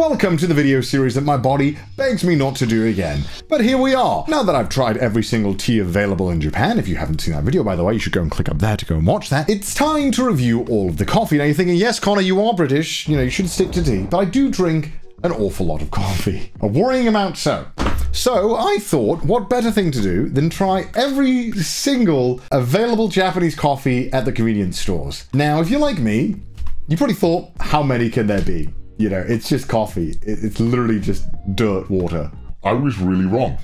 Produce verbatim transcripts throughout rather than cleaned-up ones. Welcome to the video series that my body begs me not to do again. But here we are. Now that I've tried every single tea available in Japan, if you haven't seen that video, by the way, you should go and click up there to go and watch that. It's time to review all of the coffee. Now you're thinking, yes, Connor, you are British. You know, you should stick to tea. But I do drink an awful lot of coffee. A worrying amount so. So I thought, what better thing to do than try every single available Japanese coffee at the convenience stores. Now, if you're like me, you probably thought, how many can there be? You know, it's just coffee. It's literally just dirt water. I was really wrong.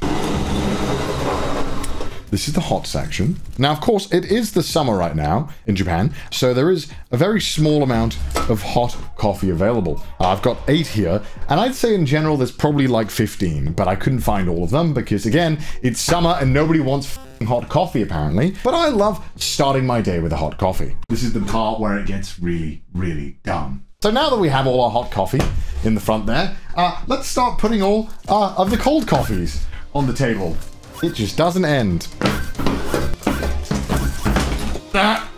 This is the hot section. Now, of course, it is the summer right now in Japan, so there is a very small amount of hot coffee available. I've got eight here, and I'd say in general, there's probably like fifteen, but I couldn't find all of them because, again, it's summer and nobody wants hot coffee, apparently. But I love starting my day with a hot coffee. This is the part where it gets really, really dumb. So now that we have all our hot coffee in the front there, uh, let's start putting all uh, of the cold coffees on the table. It just doesn't end. Ah,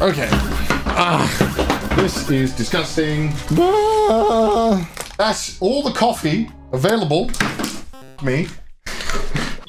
okay. Ah, this is disgusting. Ah, that's all the coffee available to me.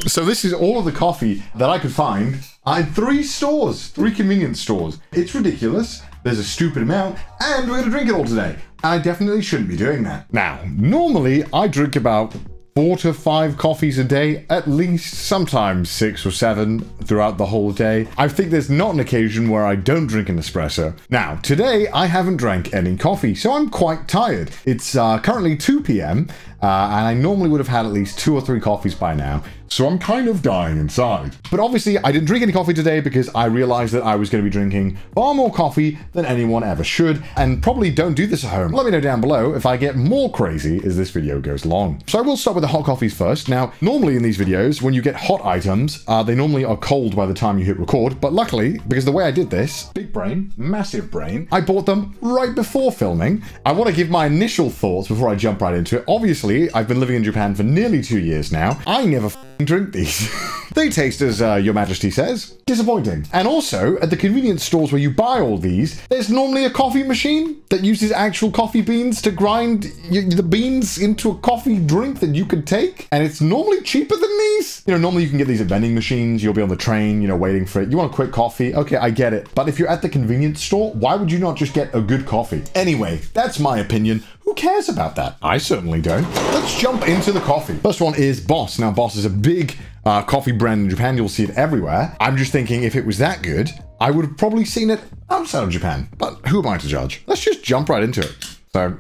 So this is all of the coffee that I could find in three stores, three convenience stores. It's ridiculous. There's a stupid amount, and we're going to drink it all today. I definitely shouldn't be doing that. Now, normally I drink about four to five coffees a day, at least, sometimes six or seven throughout the whole day. I think there's not an occasion where I don't drink an espresso. Now, today I haven't drank any coffee, so I'm quite tired. It's uh, currently two p m, uh, and I normally would have had at least two or three coffees by now. So I'm kind of dying inside. But obviously I didn't drink any coffee today because I realized that I was going to be drinking far more coffee than anyone ever should, and probably don't do this at home. Let me know down below if I get more crazy as this video goes along. So I will start with the hot coffees first. Now, normally in these videos, when you get hot items, uh, they normally are cold by the time you hit record. But luckily, because the way I did this, big brain, massive brain, I bought them right before filming. I want to give my initial thoughts before I jump right into it. Obviously, I've been living in Japan for nearly two years now. I never drink these. They taste, as uh, Your Majesty says, disappointing. And also, at the convenience stores where you buy all these, there's normally a coffee machine that uses actual coffee beans to grind the beans into a coffee drink that you can take. And it's normally cheaper than these. You know, normally you can get these at vending machines. You'll be on the train, you know, waiting for it. You want a quick coffee? Okay, I get it. But if you're at the convenience store, why would you not just get a good coffee? Anyway, that's my opinion. Who cares about that? I certainly don't. Let's jump into the coffee. First one is Boss. Now, Boss is a big uh, coffee brand in Japan. You'll see it everywhere. I'm just thinking if it was that good, I would have probably seen it outside of Japan. But who am I to judge? Let's just jump right into it. So,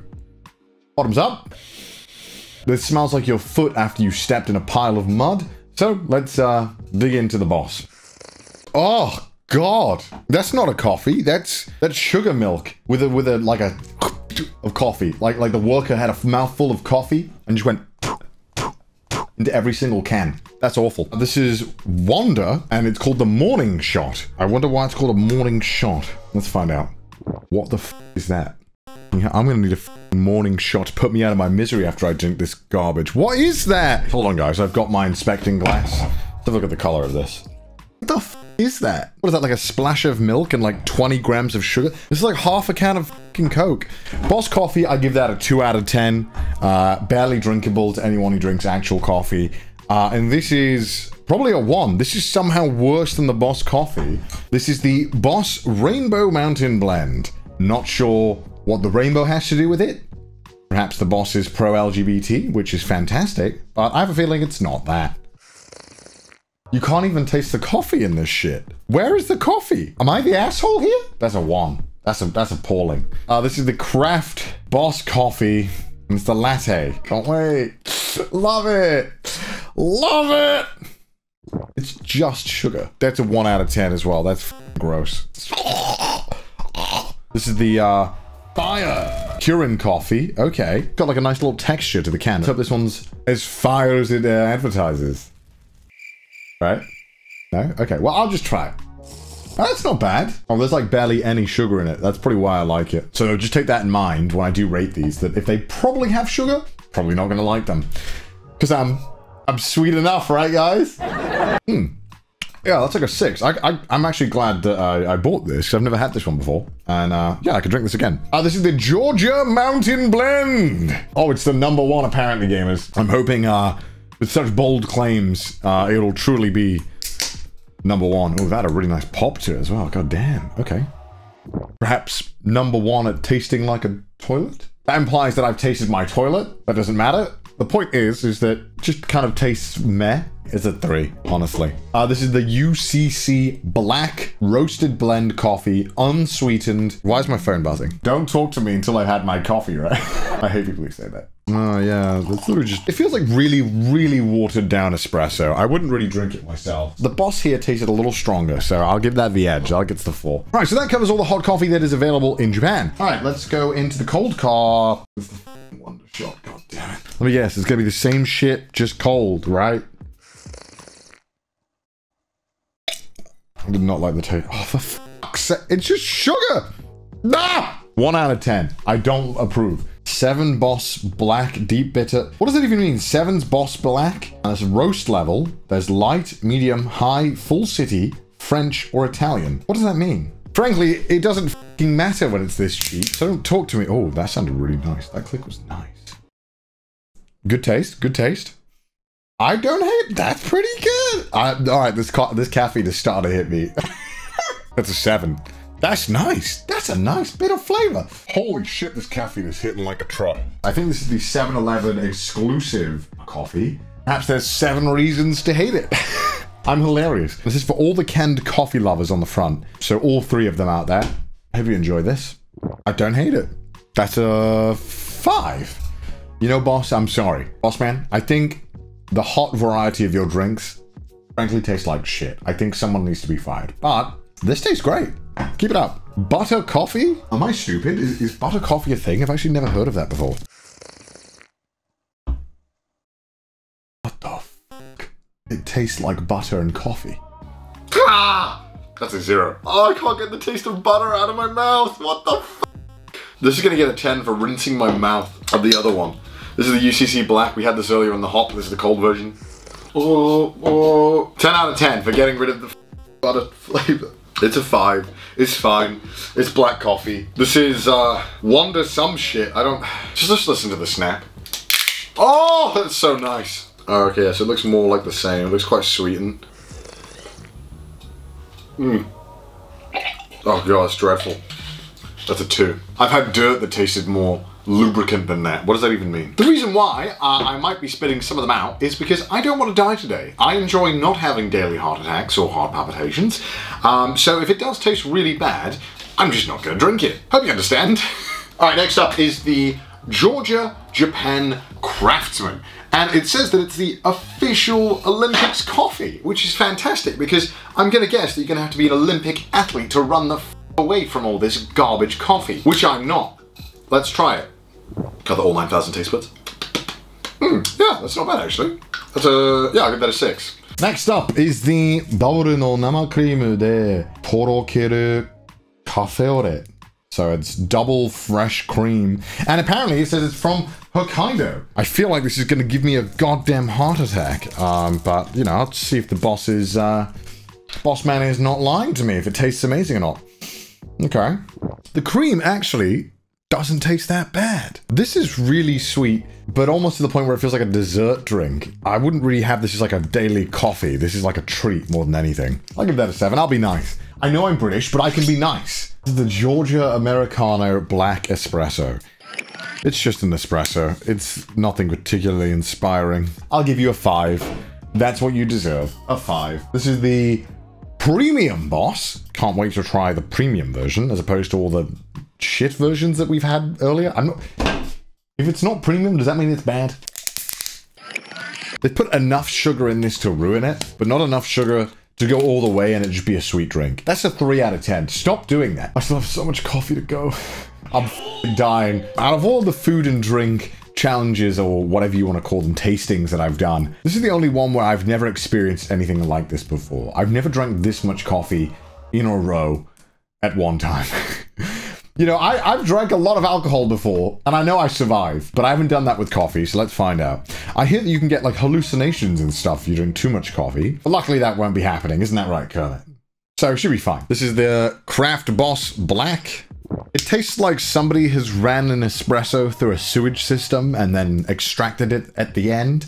bottoms up. This smells like your foot after you stepped in a pile of mud. So let's uh, dig into the Boss. Oh, God. That's not a coffee. That's that's sugar milk with a, with a like a... of coffee, like like the worker had a mouthful of coffee and just went into every single can. That's awful. This is Wonda, and it's called the Morning Shot. I wonder why it's called a morning shot. Let's find out. What the f is that? I'm gonna need a f morning shot to put me out of my misery after I drink this garbage. What is that? Hold on, guys. I've got my inspecting glass. Let's have a look at the color of this. What the f is that? What is that, like a splash of milk and like twenty grams of sugar? This is like half a can of fucking Coke. Boss coffee, I give that a two out of ten. Uh, barely drinkable to anyone who drinks actual coffee. Uh, and this is probably a one. This is somehow worse than the Boss coffee. This is the Boss Rainbow Mountain Blend. Not sure what the rainbow has to do with it. Perhaps the Boss is pro L G B T, which is fantastic, but I have a feeling it's not that. You can't even taste the coffee in this shit. Where is the coffee? Am I the asshole here? That's a one. That's a, that's appalling. Uh, this is the Craft Boss Coffee. It's the latte. Can't wait. Love it. Love it. It's just sugar. That's a one out of ten as well. That's gross. This is the uh, Fire Kirin coffee. Okay. Got like a nice little texture to the can. Let's hope this one's as fire as it uh, advertises. Right? No? Okay, well, I'll just try it. Oh, that's not bad. Oh, there's like barely any sugar in it. That's probably why I like it. So just take that in mind when I do rate these, that if they probably have sugar, probably not going to like them. Because I'm, I'm sweet enough, right, guys? Hmm. Yeah, that's like a six. I, I, I'm actually glad that I, I bought this, because I've never had this one before. And uh, yeah, I could drink this again. Uh, this is the Georgia Mountain Blend. Oh, it's the number one, apparently, gamers. I'm hoping uh, with such bold claims, uh, it'll truly be number one. Oh, that had a really nice pop to it as well. God damn. Okay. Perhaps number one at tasting like a toilet? That implies that I've tasted my toilet. That doesn't matter. The point is, is that it just kind of tastes meh. It's a three, honestly. Uh, this is the U C C Black Roasted Blend Coffee, unsweetened. Why is my phone buzzing? Don't talk to me until I've had my coffee, right? I hate people who say that. Oh, uh, yeah, it's literally just... It feels like really, really watered down espresso. I wouldn't really drink it myself. The Boss here tasted a little stronger, so I'll give that the edge. I'll get to the four. All right, so that covers all the hot coffee that is available in Japan. All right, let's go into the cold car. It's the Wonder Shot, God damn it. Let me guess, it's gonna be the same shit, just cold, right? I did not like the taste. Oh, for fuck's sake. It's just sugar. Nah! One out of ten. I don't approve. Seven Boss Black Deep Bitter. What does that even mean? Seven's Boss Black. And that's roast level. There's light, medium, high, full city, French, or Italian. What does that mean? Frankly, it doesn't fucking matter when it's this cheap. So don't talk to me. Oh, that sounded really nice. That click was nice. Good taste. Good taste. I don't hate. That's pretty good. I, all right, this ca this caffeine is starting to hit me. That's a seven. That's nice. That's a nice bit of flavor. Holy shit, this caffeine is hitting like a truck. I think this is the seven eleven exclusive coffee. Perhaps there's seven reasons to hate it. I'm hilarious. This is for all the canned coffee lovers on the front. So all three of them out there. I hope you enjoy this. I don't hate it. That's a five. You know, boss, I'm sorry. Boss man, I think... the hot variety of your drinks, frankly, tastes like shit. I think someone needs to be fired. But this tastes great. Keep it up. Butter coffee? Am I stupid? Is, is butter coffee a thing? I've actually never heard of that before. What the fuck? It tastes like butter and coffee. Ah! That's a zero. Oh, I can't get the taste of butter out of my mouth. What the fuck? This is gonna get a ten for rinsing my mouth of the other one. This is the U C C Black. We had this earlier on the hop. This is the cold version. Oh, oh. ten out of ten for getting rid of the butter flavor. It's a five. It's fine. It's black coffee. This is uh, Wonda some shit. I don't... Just, just listen to the snap. Oh, that's so nice. Oh, okay, yeah, so it looks more like the same. It looks quite sweetened. Mm. Oh, God, it's dreadful. That's a two. I've had dirt that tasted more lubricant than that. What does that even mean? The reason why uh, I might be spitting some of them out is because I don't want to die today. I enjoy not having daily heart attacks or heart palpitations. Um, so if it does taste really bad, I'm just not going to drink it. Hope you understand. All right, next up is the Georgia Japan Craftsman. And it says that it's the official Olympics coffee, which is fantastic because I'm going to guess that you're going to have to be an Olympic athlete to run the f away from all this garbage coffee, which I'm not. Let's try it. Got all nine thousand taste buds. Mm, yeah, that's not bad actually. That's a, yeah, I'll give that a six. Next up is the Doutor no Namakrimu de Torokeru Kafeore. So it's double fresh cream. And apparently it says it's from Hokkaido. I feel like this is going to give me a goddamn heart attack. Um, but, you know, I'll see if the boss is, uh, boss man is not lying to me, if it tastes amazing or not. Okay. The cream actually... doesn't taste that bad. This is really sweet, but almost to the point where it feels like a dessert drink. I wouldn't really have this as like a daily coffee. This is like a treat more than anything. I'll give that a seven. I'll be nice. I know I'm British, but I can be nice. This is the Georgia Americano Black Espresso. It's just an espresso. It's nothing particularly inspiring. I'll give you a five. That's what you deserve. A five. This is the Premium Boss. Can't wait to try the premium version as opposed to all the shit versions that we've had earlier. I'm not... If it's not premium, does that mean it's bad? They put enough sugar in this to ruin it, but not enough sugar to go all the way and it just be a sweet drink. That's a three out of ten. Stop doing that. I still have so much coffee to go. I'm f***ing dying. Out of all the food and drink challenges or whatever you want to call them, tastings that I've done, this is the only one where I've never experienced anything like this before. I've never drank this much coffee in a row at one time. You know, I, I've drank a lot of alcohol before, and I know I survive, but I haven't done that with coffee, so let's find out. I hear that you can get, like, hallucinations and stuff if you drink too much coffee. But luckily, that won't be happening. Isn't that right, Kermit? So, should be fine. This is the Craft Boss Black. It tastes like somebody has ran an espresso through a sewage system and then extracted it at the end.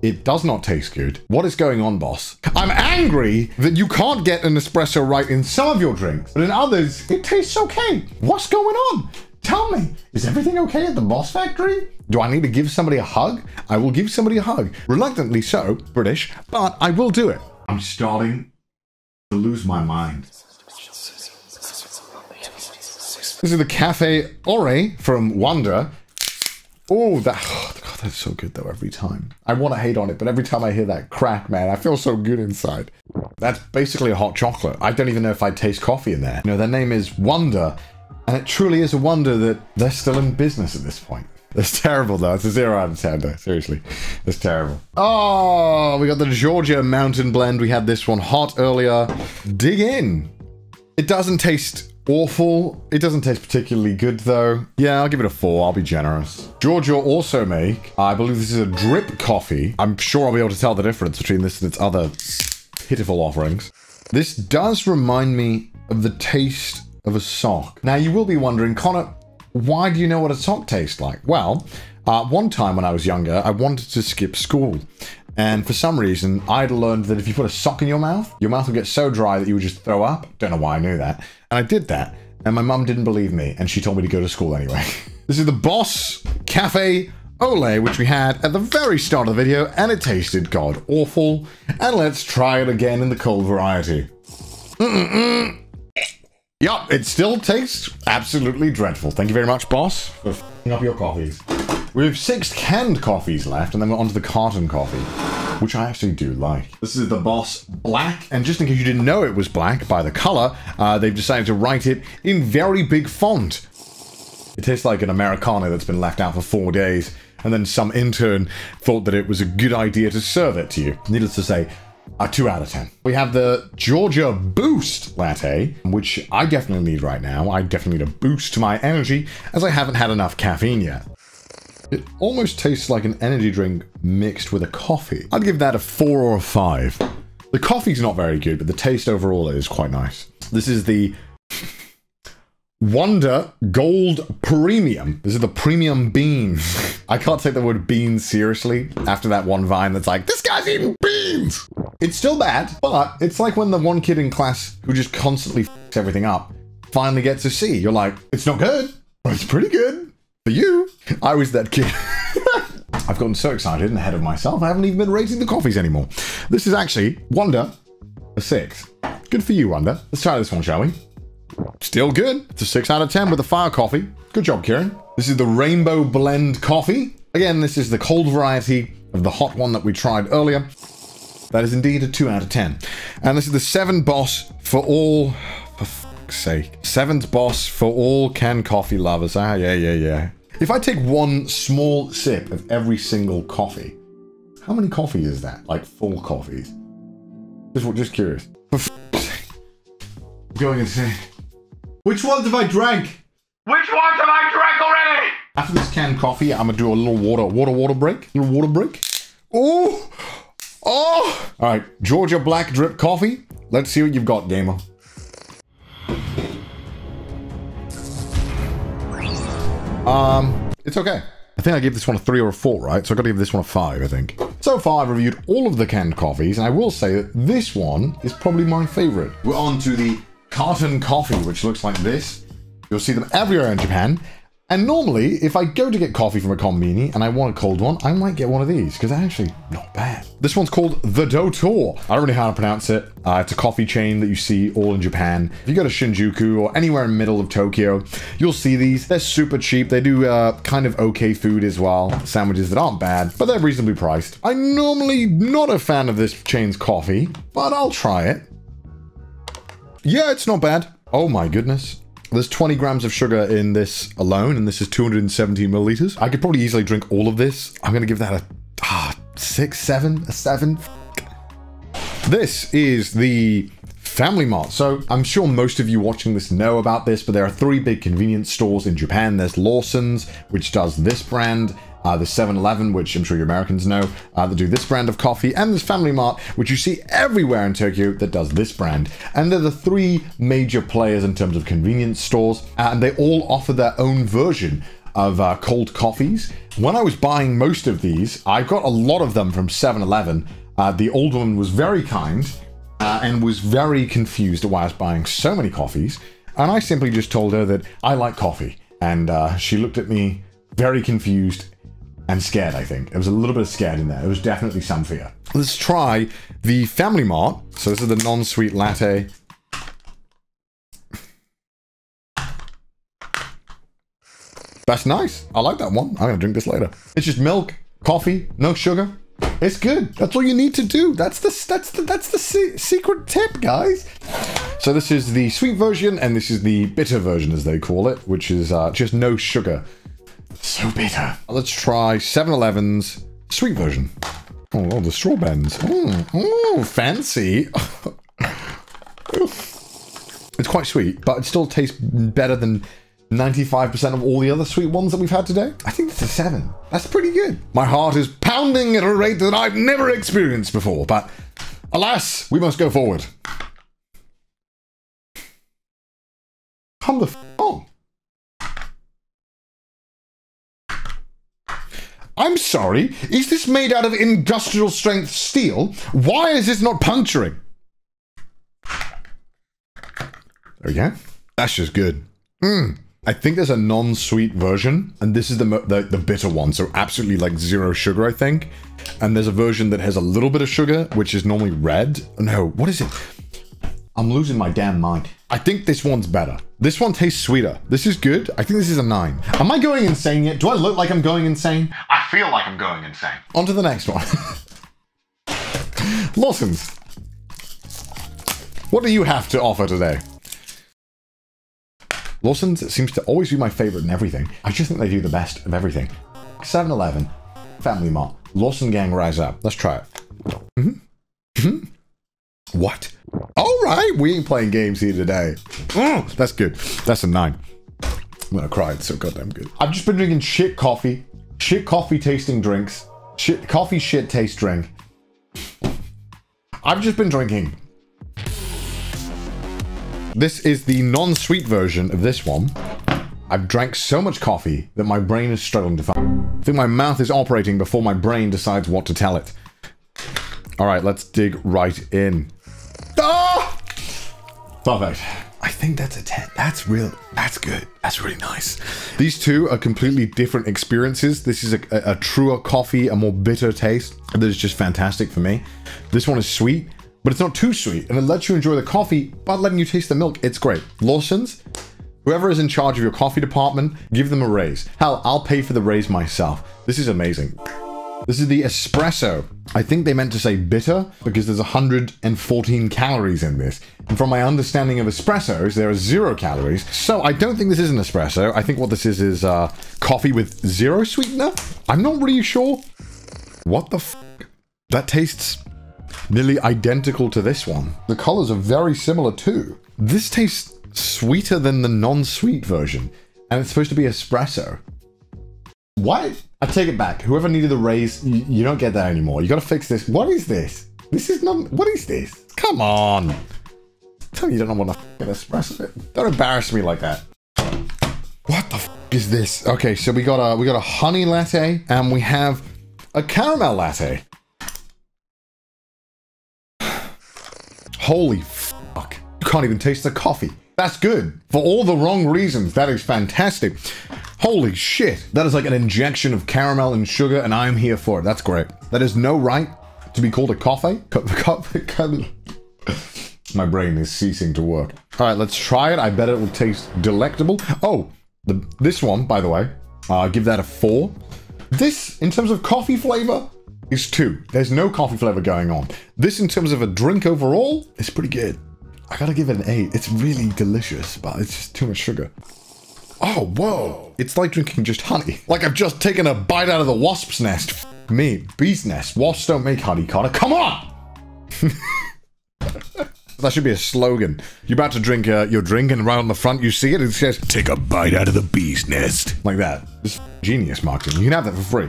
It does not taste good. What is going on, boss? I'm angry that you can't get an espresso right in some of your drinks, but in others, it tastes okay. What's going on? Tell me, is everything okay at the Boss factory? Do I need to give somebody a hug? I will give somebody a hug. Reluctantly so, British, but I will do it. I'm starting to lose my mind. This is the Cafe Ore from Wonda. Oh, that... That's so good, though, every time. I want to hate on it, but every time I hear that crack, man, I feel so good inside. That's basically a hot chocolate. I don't even know if I taste coffee in there. You know, their name is Wonder, and it truly is a wonder that they're still in business at this point. That's terrible, though. It's a zero out of ten, though. Seriously. That's terrible. Oh, we got the Georgia Mountain Blend. We had this one hot earlier. Dig in. It doesn't taste... awful. It doesn't taste particularly good, though. Yeah, I'll give it a four. I'll be generous. Georgia also make, I believe this is a drip coffee. I'm sure I'll be able to tell the difference between this and its other pitiful offerings. This does remind me of the taste of a sock. Now, you will be wondering, Connor, why do you know what a sock tastes like? Well, uh, one time when I was younger, I wanted to skip school. And for some reason, I'd learned that if you put a sock in your mouth, your mouth would get so dry that you would just throw up. Don't know why I knew that. And I did that. And my mum didn't believe me. And she told me to go to school anyway. This is the Boss Cafe Ole, which we had at the very start of the video. And it tasted god awful. And let's try it again in the cold variety. Mm-mm-mm. Yup, it still tastes absolutely dreadful. Thank you very much, Boss, for f***ing up your coffees. We have six canned coffees left, and then we're onto the carton coffee, which I actually do like. This is the Boss Black, and just in case you didn't know it was black by the color, uh, they've decided to write it in very big font. It tastes like an Americano that's been left out for four days, and then some intern thought that it was a good idea to serve it to you. Needless to say, a two out of ten. We have the Georgia Boost Latte, which I definitely need right now. I definitely need a boost to my energy, as I haven't had enough caffeine yet. It almost tastes like an energy drink mixed with a coffee. I'd give that a four or a five. The coffee's not very good, but the taste overall is quite nice. This is the Wonder Gold Premium. This is the premium beans. I can't take the word beans seriously after that one vine that's like, this guy's eating beans. It's still bad, but it's like when the one kid in class who just constantly f***s everything up finally gets a C. You're like, it's not good, but it's pretty good. For you, I was that kid. I've gotten so excited and ahead of myself, I haven't even been rating the coffees anymore. This is actually Wonder, a six. Good for you, Wonder. Let's try this one, shall we? Still good. It's a six out of ten with a fire coffee. Good job, Kirin. This is the Rainbow Blend Coffee. Again, this is the cold variety of the hot one that we tried earlier. That is indeed a two out of ten. And this is the seven Boss for all... For fuck's sake. Seventh Boss for all canned coffee lovers. Ah, yeah, yeah, yeah. If I take one small sip of every single coffee, how many coffees is that? Like full coffees? Just, just curious. For f***ing sake. I'm going insane. Which ones have I drank? Which ones have I drank already? After this canned coffee, I'm gonna do a little water, water, water break. Little water break. Oh, oh! All right, Georgia Black Drip Coffee. Let's see what you've got, gamer. Um, it's okay. I think I gave this one a three or a four, right? So I gotta give this one a five, I think. So far, I've reviewed all of the canned coffees, and I will say that this one is probably my favorite. We're on to the carton coffee, which looks like this. You'll see them everywhere in Japan. And normally, if I go to get coffee from a konbini and I want a cold one, I might get one of these, because they're actually not bad. This one's called the Doutor. I don't really know how to pronounce it. Uh, it's a coffee chain that you see all in Japan. If you go to Shinjuku or anywhere in the middle of Tokyo, you'll see these. They're super cheap. They do uh, kind of okay food as well. Sandwiches that aren't bad, but they're reasonably priced. I'm normally not a fan of this chain's coffee, but I'll try it. Yeah, it's not bad. Oh my goodness. There's twenty grams of sugar in this alone, and this is two hundred seventeen milliliters. I could probably easily drink all of this. I'm going to give that a ah, six, seven, a seven. This is the Family Mart. So I'm sure most of you watching this know about this, but there are three big convenience stores in Japan. There's Lawson's, which does this brand. Uh, there's seven eleven, which I'm sure you Americans know, uh, that do this brand of coffee. And there's Family Mart, which you see everywhere in Tokyo, that does this brand. And they're the three major players in terms of convenience stores. Uh, and they all offer their own version of uh, cold coffees. When I was buying most of these, I got a lot of them from seven eleven. Uh, the old woman was very kind uh, and was very confused at why I was buying so many coffees. And I simply just told her that I like coffee. And uh, she looked at me very confused and scared, I think. There was a little bit of scared in there. There was definitely some fear. Let's try the Family Mart. So this is the non-sweet latte. That's nice. I like that one. I'm gonna drink this later. It's just milk, coffee, no sugar. It's good. That's all you need to do. That's the that's the that's the se secret tip, guys. So this is the sweet version, and this is the bitter version, as they call it, which is uh, just no sugar. So bitter. Let's try seven eleven's sweet version. Oh, oh the straw bends. Oh, oh fancy. It's quite sweet, but it still tastes better than ninety-five percent of all the other sweet ones that we've had today. I think that's a seven. That's pretty good. My heart is pounding at a rate that I've never experienced before, but alas, we must go forward. Come the f on. I'm sorry, is this made out of industrial strength steel? Why is this not puncturing? There we go. That's just good. Mmm. I think there's a non-sweet version, and this is the, the the bitter one, so absolutely like zero sugar, I think. And there's a version that has a little bit of sugar, which is normally red. No, what is it? I'm losing my damn mind. I think this one's better. This one tastes sweeter. This is good. I think this is a nine. Am I going insane yet? Do I look like I'm going insane? I feel like I'm going insane. On to the next one. Lawson's. What do you have to offer today? Lawson's seems to always be my favorite in everything. I just think they do the best of everything. seven eleven, Family Mart, Lawson gang rise up. Let's try it. Mm-hmm. Mm-hmm. What? All right, we ain't playing games here today. Mm, that's good. That's a nine. I'm gonna cry, it's so goddamn good. I've just been drinking shit coffee, shit coffee tasting drinks, shit coffee shit taste drink. I've just been drinking. This is the non-sweet version of this one. I've drank so much coffee that my brain is struggling to find. I think my mouth is operating before my brain decides what to tell it. All right, let's dig right in. Ah! Perfect. I think that's a ten. That's real. That's good. That's really nice. These two are completely different experiences. This is a, a, a truer coffee, a more bitter taste that is just fantastic for me. This one is sweet, but it's not too sweet, and it lets you enjoy the coffee but letting you taste the milk. It's great. Lawson's, whoever is in charge of your coffee department, give them a raise. Hell, I'll pay for the raise myself. This is amazing. This is the espresso. I think they meant to say bitter because there's one hundred fourteen calories in this. And from my understanding of espressos, there are zero calories. So I don't think this is an espresso. I think what this is is uh, coffee with zero sweetener. I'm not really sure. What the f***? That tastes nearly identical to this one. The colors are very similar too. This tastes sweeter than the non-sweet version, and it's supposed to be espresso. What? I take it back. Whoever needed the raise, you, you don't get that anymore. You gotta fix this. What is this? This is not, what is this? Come on. Tell me you don't know what the f*** espresso is. Don't embarrass me like that. What the f*** is this? Okay, so we got a, we got a honey latte, and we have a caramel latte. Holy fuck. You can't even taste the coffee. That's good. For all the wrong reasons. That is fantastic. Holy shit. That is like an injection of caramel and sugar, and I'm here for it. That's great. That is no right to be called a coffee. Co co co My brain is ceasing to work. All right, let's try it. I bet it will taste delectable. Oh, the, this one, by the way, uh, give that a four. This, in terms of coffee flavor, is two. There's no coffee flavor going on. This, in terms of a drink overall, is pretty good. I gotta give it an eight. It's really delicious, but it's just too much sugar. Oh, whoa. It's like drinking just honey. Like I've just taken a bite out of the wasp's nest. F me, bee's nest. Wasps don't make honey, Carter. Come on! That should be a slogan. You're about to drink uh, your drink, and right on the front you see it, it says, "Take a bite out of the bee's nest." Like that. This is genius marketing. You can have that for free.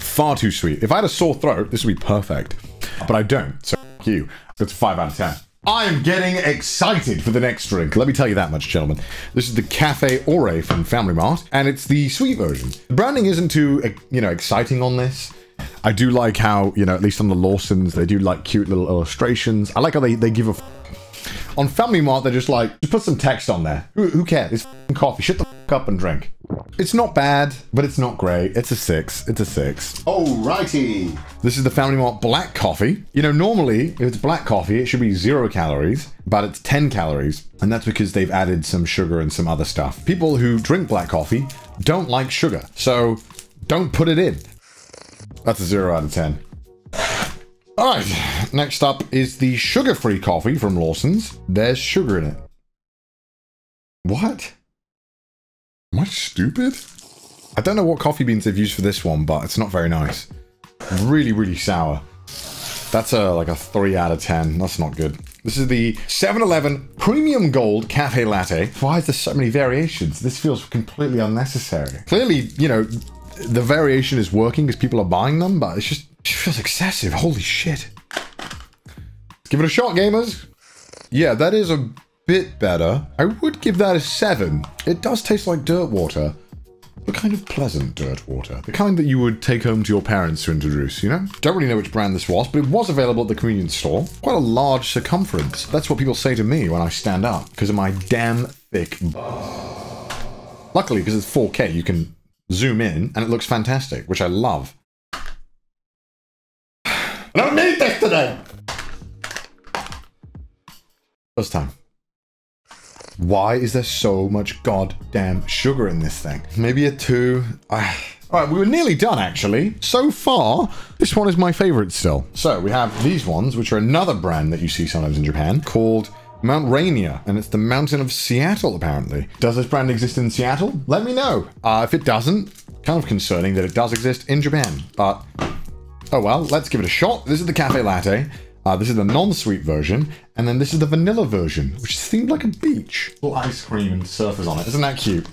Far too sweet. If I had a sore throat, this would be perfect. But I don't, so f*** you. That's five out of ten. I'm getting excited for the next drink. Let me tell you that much, gentlemen. This is the Cafe Ore from Family Mart, and it's the sweet version. The branding isn't too, you know, exciting on this. I do like how, you know, at least on the Lawsons, they do like cute little illustrations. I like how they, they give a f on Family Mart, they're just like, just put some text on there. Who, who cares? It's f coffee. Shut the f up and drink. It's not bad, but it's not great. It's a six. It's a six. Alrighty. This is the Family Mart black coffee. You know, normally, if it's black coffee, it should be zero calories, but it's ten calories. And that's because they've added some sugar and some other stuff. People who drink black coffee don't like sugar, so don't put it in. That's a zero out of ten. All right, next up is the sugar-free coffee from Lawson's. There's sugar in it. What? Am I stupid? I don't know what coffee beans they've used for this one, but it's not very nice. Really, really sour. That's a, like a three out of ten. That's not good. This is the seven eleven Premium Gold Cafe Latte. Why is there so many variations? This feels completely unnecessary. Clearly, you know, the variation is working because people are buying them, but it's just, it feels excessive. Holy shit. Let's give it a shot, gamers. Yeah, that is a bit better. I would give that a seven. It does taste like dirt water, but kind of pleasant dirt water. The kind that you would take home to your parents to introduce, you know? Don't really know which brand this was, but it was available at the convenience store. Quite a large circumference. That's what people say to me when I stand up because of my damn thick butt. Luckily, because it's four K, you can zoom in, and it looks fantastic, which I love. I don't need this today! First time. Why is there so much goddamn sugar in this thing? Maybe a two. I... Alright, we were nearly done, actually. So far, this one is my favorite still. So, we have these ones, which are another brand that you see sometimes in Japan, called Mount Rainier, and it's the mountain of Seattle, apparently. Does this brand exist in Seattle? Let me know. Uh, if it doesn't, kind of concerning that it does exist in Japan, but oh well, let's give it a shot. This is the cafe latte. Uh, this is the non-sweet version, and then this is the vanilla version, which seemed like a beach. Little ice cream and surfers on it. Isn't that cute?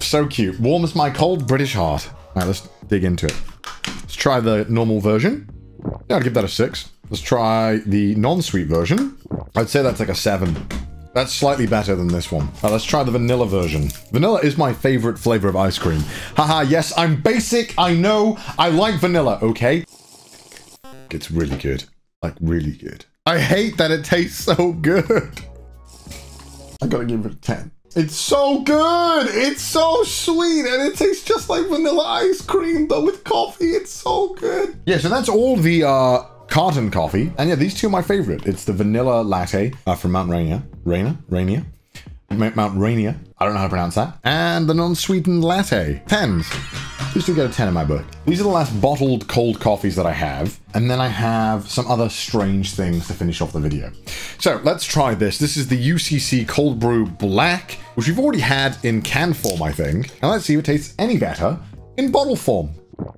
So cute. Warms my cold British heart. All right, let's dig into it. Let's try the normal version. Yeah, I'd give that a six. Let's try the non-sweet version. I'd say that's like a seven. That's slightly better than this one. All right, let's try the vanilla version. Vanilla is my favorite flavor of ice cream. Haha, yes, I'm basic, I know. I like vanilla, okay? It's really good. Like, really good. I hate that it tastes so good. I gotta give it a ten. It's so good! It's so sweet, and it tastes just like vanilla ice cream, though, with coffee. It's so good. Yeah, so that's all the, uh... carton coffee. And yeah, these two are my favorite. It's the vanilla latte uh, from Mount Rainier. Rainier? Rainier? Mount Rainier. I don't know how to pronounce that. And the non-sweetened latte. Tens. Used to get a ten in my book. These are the last bottled cold coffees that I have. And then I have some other strange things to finish off the video. So let's try this. This is the U C C Cold Brew Black, which we've already had in can form, I think. And let's see if it tastes any better in bottle form.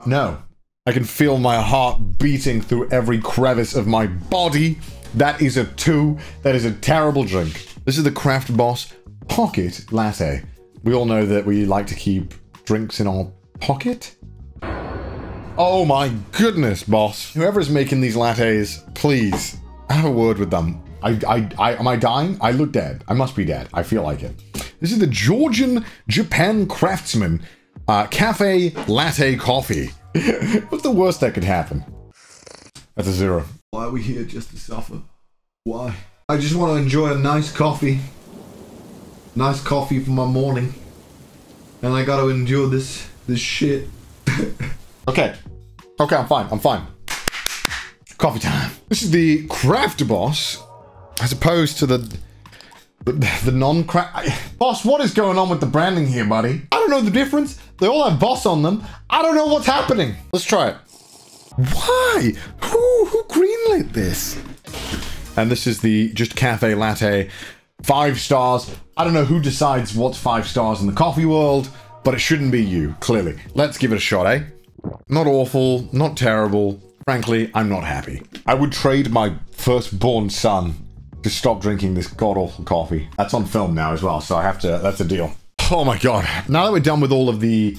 No. I can feel my heart beating through every crevice of my body. That is a two. That is a terrible drink. This is the Craft Boss Pocket Latte. We all know that we like to keep drinks in our pocket. Oh my goodness, Boss. Whoever's making these lattes, please have a word with them. I, I, I, am I dying? I look dead. I must be dead. I feel like it. This is the Georgian Japan Craftsman uh, Cafe Latte Coffee. What's the worst that could happen? That's a zero. Why are we here just to suffer? Why? I just want to enjoy a nice coffee. Nice coffee for my morning. And I gotta endure this, this shit. Okay. Okay, I'm fine, I'm fine. Coffee time. This is the Craft Boss, as opposed to the... The, the non-craft... Boss, what is going on with the branding here, buddy? I don't know the difference. They all have Boss on them. I don't know what's happening. Let's try it. Why? Who, who greenlit this? And this is the just cafe latte. Five stars. I don't know who decides what's five stars in the coffee world, but it shouldn't be you, clearly. Let's give it a shot, eh? Not awful, not terrible. Frankly, I'm not happy. I would trade my firstborn son to stop drinking this god-awful coffee. That's on film now as well, so I have to, that's a deal. Oh my god. Now that we're done with all of the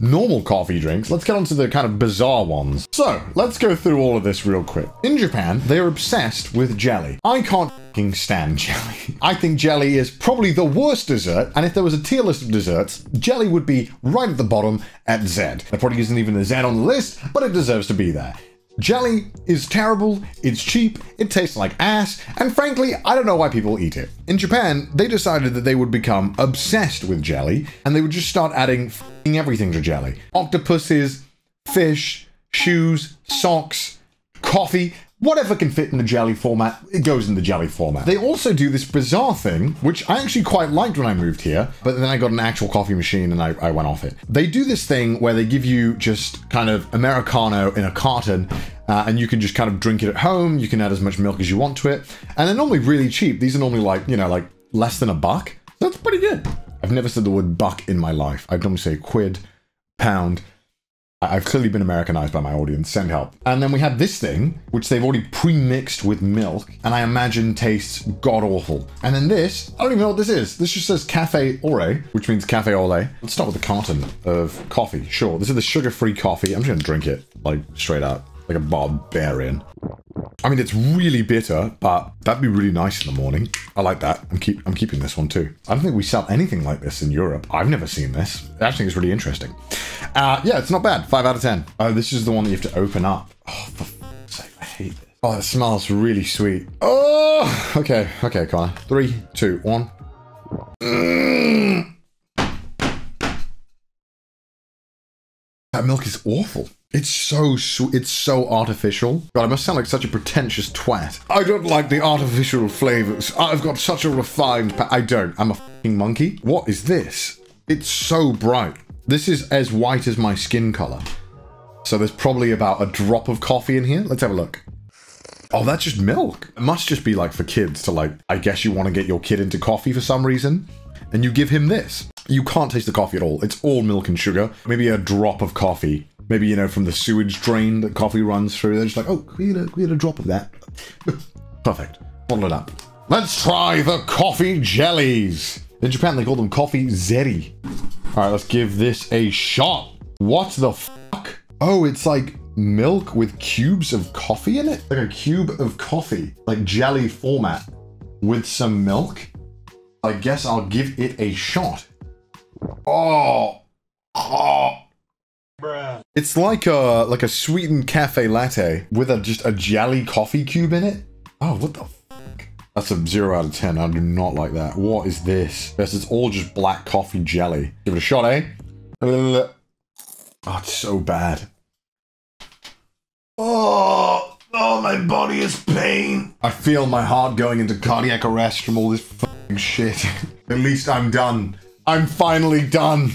normal coffee drinks, let's get on to the kind of bizarre ones. So, let's go through all of this real quick. In Japan, they are obsessed with jelly. I can't fucking stand jelly. I think jelly is probably the worst dessert, and if there was a tier list of desserts, jelly would be right at the bottom at Z. There probably isn't even a Z on the list, but it deserves to be there. Jelly is terrible, it's cheap, it tastes like ass, and frankly, I don't know why people eat it. In Japan, they decided that they would become obsessed with jelly, and they would just start adding f***ing everything to jelly. Octopuses, fish, shoes, socks, coffee, whatever can fit in the jelly format, it goes in the jelly format. They also do this bizarre thing, which I actually quite liked when I moved here, but then I got an actual coffee machine and I, I went off it. They do this thing where they give you just kind of Americano in a carton, uh, and you can just kind of drink it at home. You can add as much milk as you want to it. And they're normally really cheap. These are normally like, you know, like less than a buck. That's pretty good. I've never said the word buck in my life. I'd normally say quid, pound. I've clearly been Americanized by my audience, send help. And then we had this thing, which they've already pre-mixed with milk, and I imagine tastes god-awful. And then this, I don't even know what this is. This just says cafe ore, which means cafe au lait. Let's start with a carton of coffee, sure. This is the sugar-free coffee. I'm just gonna drink it, like, straight up, like a barbarian. I mean, it's really bitter, but that'd be really nice in the morning. I like that. I'm, keep, I'm keeping this one too. I don't think we sell anything like this in Europe. I've never seen this. I actually think it's really interesting. Uh, yeah, it's not bad. five out of ten. Oh, this is the one that you have to open up. Oh, for f***'s sake, I hate this. Oh, that smells really sweet. Oh, okay. Okay, Connor. Three, two, one. Mm. That milk is awful. It's so sweet. It's so artificial. God, I must sound like such a pretentious twat. I don't like the artificial flavors. I've got such a refined pa- I don't. I'm a fucking monkey. What is this? It's so bright. This is as white as my skin color. So there's probably about a drop of coffee in here. Let's have a look. Oh, that's just milk. It must just be like for kids to like, I guess you want to get your kid into coffee for some reason. And you give him this. You can't taste the coffee at all. It's all milk and sugar. Maybe a drop of coffee. Maybe, you know, from the sewage drain that coffee runs through. They're just like, oh, can we get a, we get a drop of that? Perfect. Bottle it up. Let's try the coffee jellies. In Japan, they call them coffee zeri. All right, let's give this a shot. What the fuck? Oh, it's like milk with cubes of coffee in it? Like a cube of coffee, like jelly format with some milk. I guess I'll give it a shot. Oh, oh. Bruh. It's like a like a sweetened cafe latte with a just a jelly coffee cube in it. Oh, what the fuck? That's a zero out of ten. I do not like that. What is this? This is all just black coffee jelly. Give it a shot, eh? Oh, it's so bad. Oh, oh, my body is pain. I feel my heart going into cardiac arrest from all this fucking shit. At least I'm done. I'm finally done.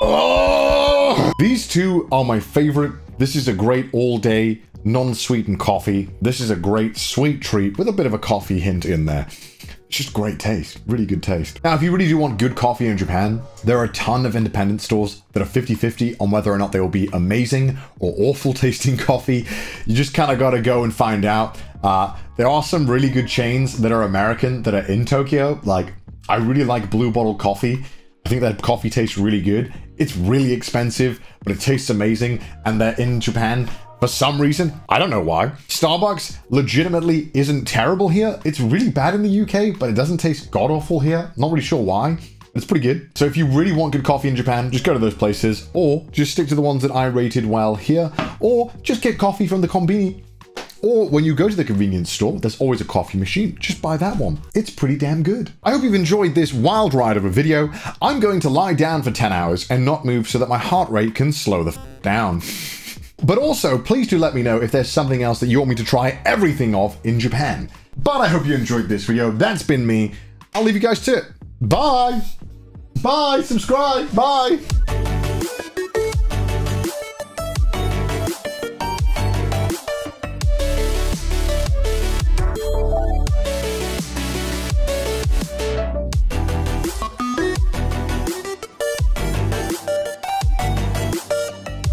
Oh! These two are my favorite. This is a great all-day, non-sweetened coffee. This is a great sweet treat with a bit of a coffee hint in there. It's just great taste, really good taste. Now, if you really do want good coffee in Japan, there are a ton of independent stores that are fifty fifty on whether or not they will be amazing or awful tasting coffee. You just kind of got to go and find out. Uh, there are some really good chains that are American that are in Tokyo. Like, I really like Blue Bottle Coffee. I think that coffee tastes really good. It's really expensive, but it tastes amazing. And they're in Japan for some reason. I don't know why. Starbucks legitimately isn't terrible here. It's really bad in the U K, but it doesn't taste god-awful here. Not really sure why. It's pretty good. So if you really want good coffee in Japan, just go to those places, or just stick to the ones that I rated well here, or just get coffee from the konbini. Or when you go to the convenience store, there's always a coffee machine. Just buy that one. It's pretty damn good. I hope you've enjoyed this wild ride of a video. I'm going to lie down for ten hours and not move so that my heart rate can slow the f down. But also, please do let me know if there's something else that you want me to try everything of in Japan. But I hope you enjoyed this video. That's been me. I'll leave you guys to it. Bye. Bye. Subscribe. Bye.